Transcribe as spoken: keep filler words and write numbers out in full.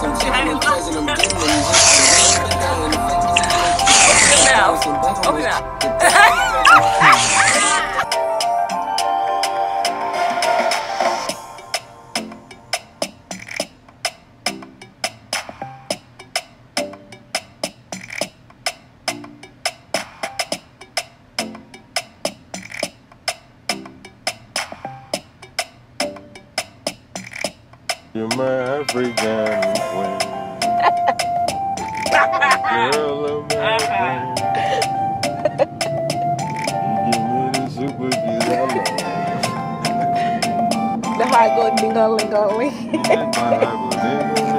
I'm taking my pleasure, I'm getting it. Open your mouth. Open your mouth. You're my African queen. Girl, I'm my queen. You give me the super gizala. The heart go ding-a-ling-a-ling.